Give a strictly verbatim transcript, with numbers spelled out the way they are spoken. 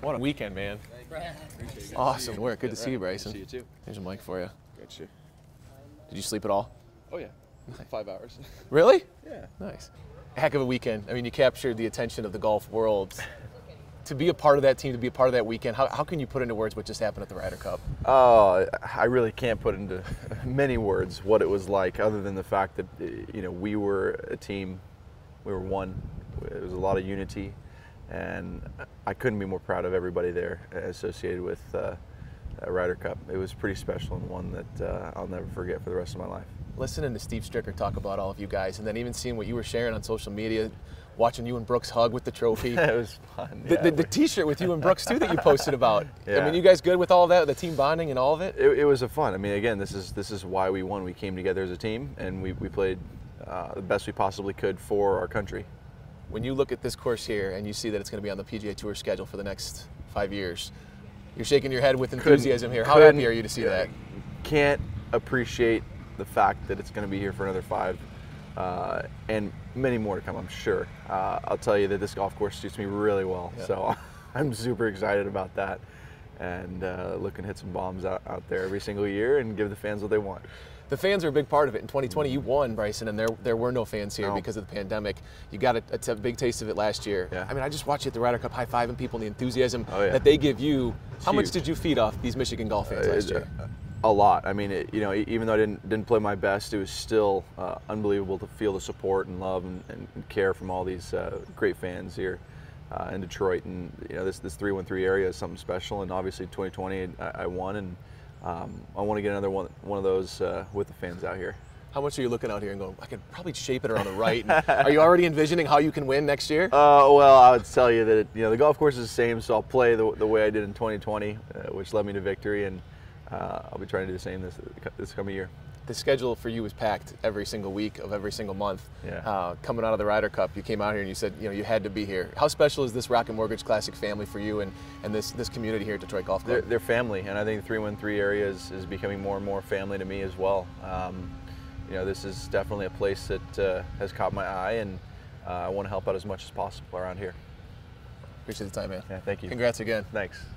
What a weekend, man. Awesome work. Good to see you, Bryson. See you too. There's a mic for you. Got you. Did you sleep at all? Oh, yeah. Five hours. Really? Yeah. Nice. Heck of a weekend. I mean, you captured the attention of the golf world. To be a part of that team, to be a part of that weekend, how, how can you put into words what just happened at the Ryder Cup? Oh, I really can't put into many words what it was like, other than the fact that, you know, we were a team. We were one. It was a lot of unity. And I couldn't be more proud of everybody there associated with uh, Ryder Cup. It was pretty special, and one that uh, I'll never forget for the rest of my life. Listening to Steve Stricker talk about all of you guys, and then even seeing what you were sharing on social media, watching you and Brooks hug with the trophy. It was fun. Yeah. The, the, the T-shirt with you and Brooks, too, that you posted about. Yeah. I mean, you guys good with all that, the team bonding and all of it? It, it was a fun. I mean, again, this is this is why we won. We came together as a team, and we, we played uh, the best we possibly could for our country. When you look at this course here and you see that it's going to be on the P G A Tour schedule for the next five years, you're shaking your head with enthusiasm here. How happy are you to see that? Can't appreciate the fact that it's going to be here for another five, uh, and many more to come, I'm sure. Uh, I'll tell you that this golf course suits me really well, yeah. So I'm super excited about that, and uh, looking to hit some bombs out, out there every single year and give the fans what they want. The fans are a big part of it. In twenty twenty, you won, Bryson, and there there were no fans here no. because of the pandemic. You got a, a big taste of it last year. Yeah. I mean, I just watched you at the Ryder Cup high-fiving people and the enthusiasm oh, yeah. that they give you. It's How huge. much did you feed off these Michigan golf fans uh, last year? Uh, a lot. I mean, it, you know, even though I didn't didn't play my best, it was still uh, unbelievable to feel the support and love and, and care from all these uh, great fans here uh, in Detroit. And you know, this this three one three area is something special. And obviously, twenty twenty, I, I won and. Um, I want to get another one, one of those uh, with the fans out here. How much are you looking out here and going, I could probably shape it around the right? And are you already envisioning how you can win next year? Uh, well, I would tell you that it, you know, the golf course is the same, so I'll play the, the way I did in twenty twenty, uh, which led me to victory, and uh, I'll be trying to do the same this, this coming year. The schedule for you was packed every single week of every single month. Yeah. Uh, coming out of the Ryder Cup, you came out here and you said, you know, you had to be here. How special is this Rocket Mortgage Classic family for you and, and this, this community here at Detroit Golf Club? They're, they're family, and I think the three one three area is, is becoming more and more family to me as well. Um, you know, this is definitely a place that uh, has caught my eye, and uh, I want to help out as much as possible around here. Appreciate the time, man. Yeah, thank you. Congrats again. Thanks.